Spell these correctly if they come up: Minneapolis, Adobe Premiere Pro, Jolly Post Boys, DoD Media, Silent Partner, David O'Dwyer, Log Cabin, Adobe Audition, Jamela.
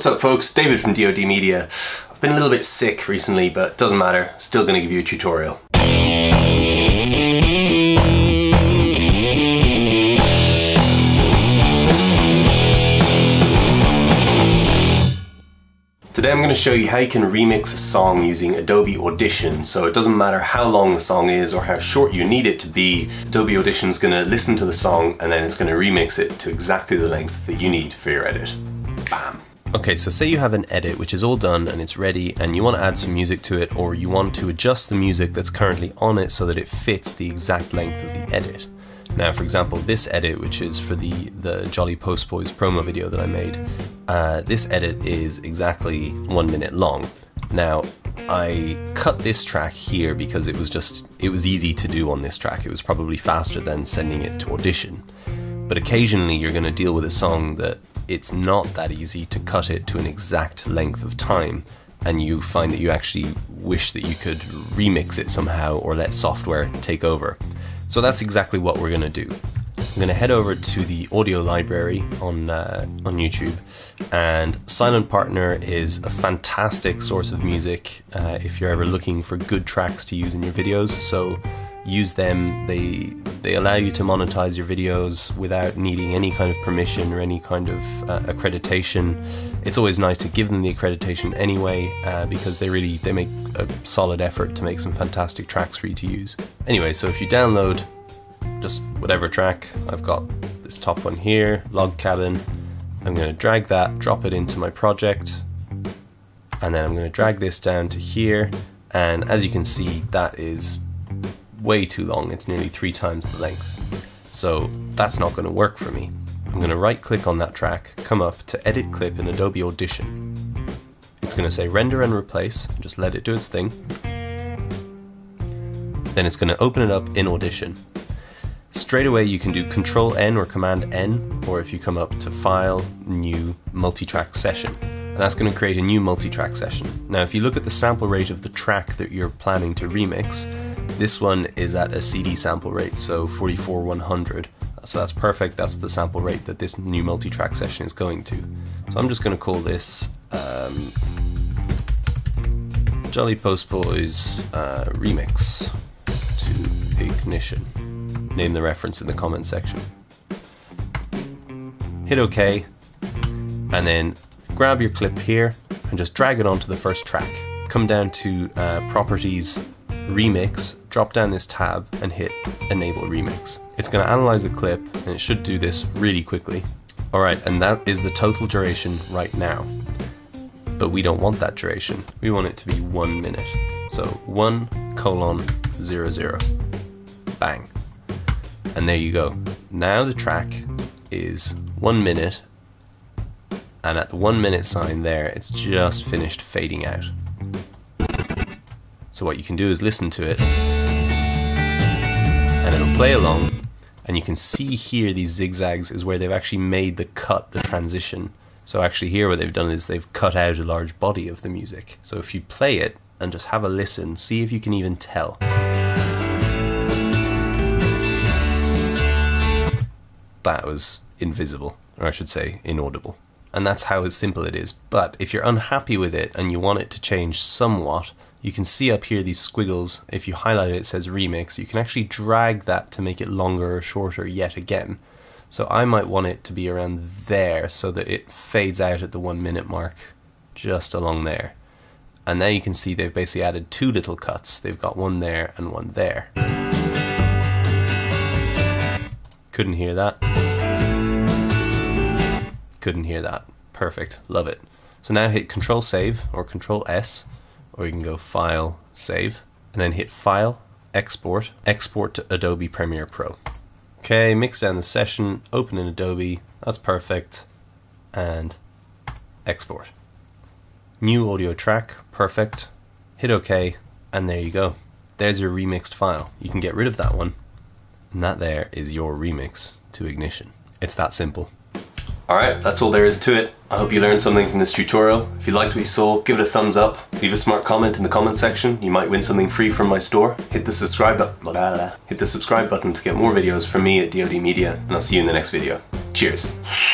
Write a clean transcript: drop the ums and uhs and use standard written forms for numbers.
What's up folks, David from DoD Media. I've been a little bit sick recently, but doesn't matter, still gonna give you a tutorial. Today I'm going to show you how you can remix a song using Adobe Audition. So it doesn't matter how long the song is or how short you need it to be, Adobe Audition is going to listen to the song and then it's going to remix it to exactly the length that you need for your edit. Bam! Okay, so say you have an edit which is all done and it's ready and you want to add some music to it, or you want to adjust the music that's currently on it so that it fits the exact length of the edit. Now, for example, this edit, which is for the Jolly Post Boys promo video that I made, this edit is exactly 1 minute long. Now, I cut this track here because it was easy to do on this track. It was probably faster than sending it to Audition. But occasionally you're going to deal with a song that it's not that easy to cut it to an exact length of time, and you find that you actually wish that you could remix it somehow or let software take over. So that's exactly what we're going to do. I'm going to head over to the audio library on YouTube, and Silent Partner is a fantastic source of music if you're ever looking for good tracks to use in your videos. So use them. They allow you to monetize your videos without needing any kind of permission or any kind of accreditation. It's always nice to give them the accreditation anyway, because they make a solid effort to make some fantastic tracks for you to use. Anyway, so if you download just whatever track, I've got this top one here, Log Cabin. I'm going to drag that, drop it into my project, and then I'm going to drag this down to here, and as you can see, that is way too long. It's nearly 3 times the length. So that's not going to work for me. I'm going to right click on that track, come up to Edit Clip in Adobe Audition. It's going to say Render and Replace, just let it do its thing. Then it's going to open it up in Audition. Straight away you can do Control N or Command N, or if you come up to File, New, Multitrack Session. And that's going to create a new multitrack session. Now if you look at the sample rate of the track that you're planning to remix, this one is at a CD sample rate, so 44/100. So that's perfect, that's the sample rate that this new multi-track session is going to. So I'm just going to call this Jolly Post Boys Remix to Ignition. Name the reference in the comment section. Hit OK, and then grab your clip here and just drag it onto the first track. Come down to Properties, Remix, drop down this tab and hit Enable Remix. It's going to analyze the clip and it should do this really quickly. Alright, and that is the total duration right now. But we don't want that duration. We want it to be 1 minute. So 1:00. Bang. And there you go. Now the track is 1 minute, and at the 1 minute sign there, it's just finished fading out. So what you can do is listen to it, and it'll play along, and you can see here these zigzags is where they've actually made the cut, the transition. So actually here what they've done is they've cut out a large body of the music. So if you play it and just have a listen, see if you can even tell. That was invisible, or I should say inaudible. And that's how simple it is. But if you're unhappy with it and you want it to change somewhat, you can see up here these squiggles. If you highlight it, it says remix. You can actually drag that to make it longer or shorter yet again. So I might want it to be around there so that it fades out at the 1 minute mark, just along there. And now you can see they've basically added 2 little cuts. They've got one there and one there. Couldn't hear that. Couldn't hear that. Perfect. Love it. So now hit Control Save or Control S. Or you can go File, Save, and then hit File, Export, Export to Adobe Premiere Pro. Okay, mix down the session, open in Adobe, that's perfect, and export. New audio track, perfect, hit OK, and there you go. There's your remixed file. You can get rid of that one, and that there is your remix to Ignition. It's that simple. Alright, that's all there is to it. I hope you learned something from this tutorial. If you liked what you saw, give it a thumbs up. Leave a smart comment in the comment section. You might win something free from my store. Hit the subscribe button to get more videos from me at DoD Media, and I'll see you in the next video. Cheers!